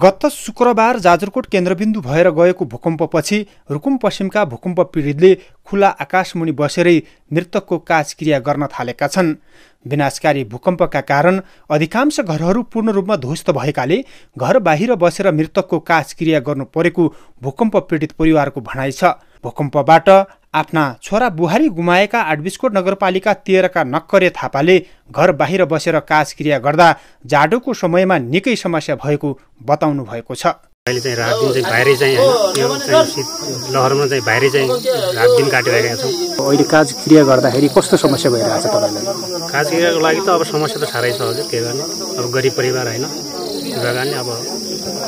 गत शुक्रबार जाजरकोट केन्द्रबिन्दु भएर गएको भूकम्पपछि रुकुम पश्चिमका भूकम्प पीडितले खुला आकाशमुनि बसेरै मृतकको काजक्रिया गर्न थालेका छन्। विनाशकारी भूकम्पका कारण अधिकांश घरहरू पूर्ण रूपमा ध्वस्त भएकाले घर बाहिर बसेर मृतकको काजक्रिया गर्नु परेको भूकम्प पीडित परिवारको भनाइ छ। भूकम्पबाट आफ्ना छोरा बुहारी गुमाएका आडबिस्कोट नगरपालिका 13का नक्करे थापाले घर बाहिर बसेर काजक्रिया गर्दा जाडोको समयमा निकै समस्या भएको बताउनु भएको छ। अहिले चाहिँ रात दिन चाहिँ बाहिरै चाहिँ यो चाहिँ लहरमा चाहिँ बाहिरै चाहिँ रात दिन काटिरहेका छौं। अहिले काजक्रिया गर्दाखेरि कस्तो समस्या भइरहेछ तपाईलाई? काजक्रियाको लागि त अब समस्या त सारै छ हजुर, के गर्ने अब गरिब परिवार हैन गर्ने अब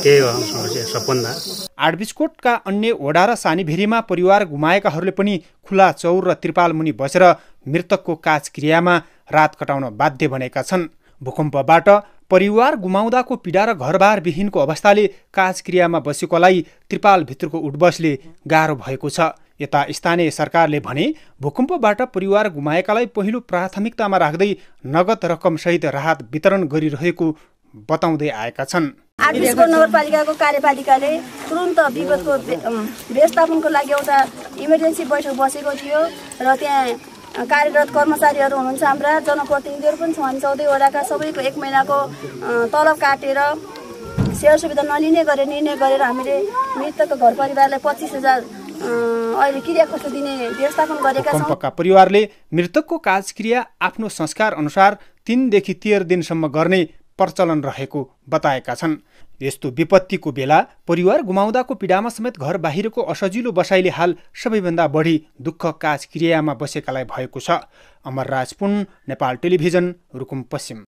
त्यही हो समस्या सबभन्दा। आडबिस्कोटका अन्य वडा र सानीभेरीमा परिवार गुमाएकाहरूले पनि खुला चौर र त्रिपालमुनि बसेर मृतकको काजक्रियामा रात कटाउन बाध्य बनेका छन्। भूकम्पबाट परिवार गुमाउँदाको पीडा र घरबारविहीनको अवस्थाले काजक्रियामा बसेकोलाई त्रिपालभित्रको उठबसले गाह्रो भएको छ। यता स्थानीय सरकारले भने भूकम्पबाट परिवार गुमाएकालाई पहिलो प्राथमिकतामा राख्दै नगद रकमसहित राहत वितरण गरिरहेको बताउँदै आएका छन्। आडबिस्कोट नगरपालिकाको कार्यपालिकाले तुरन्त विपदको व्यवस्थापनको लागि एउटा इमर्जेन्सी बैठक बसेको थियो र त्यहाँ कार्यरत कर्मचारीहरू हुनुहुन्छ, हाम्रा जनप्रतिनिधिहरू पनि छन्। 14 वडाका सबैको 1 महिनाको तलब काटेर सेवा सुविधा नलिने गरेर निर्णय गरेर हामीले मृतकको घर परिवारलाई 25,000 अहिले क्रिया खर्च दिने व्यवस्थापन गरेका छौँ। भूकम्पका परिवारले मृतकको काजक्रिया आफ्नो संस्कार अनुसार 3 देखि 13 दिनसम्म गर्ने प्रचलन रहेको बताएका छन्। यस्तो विपत्तिको बेला परिवार गुमाउँदाको पीडामा समेत घर बाहिरको असजिलो बसाइले हाल सबैभन्दा बढी दुःख काजक्रियामा बसेकालाई भएको छ। अमरराज पुन, नेपाल टेलिभिजन, रुकुम पश्चिम।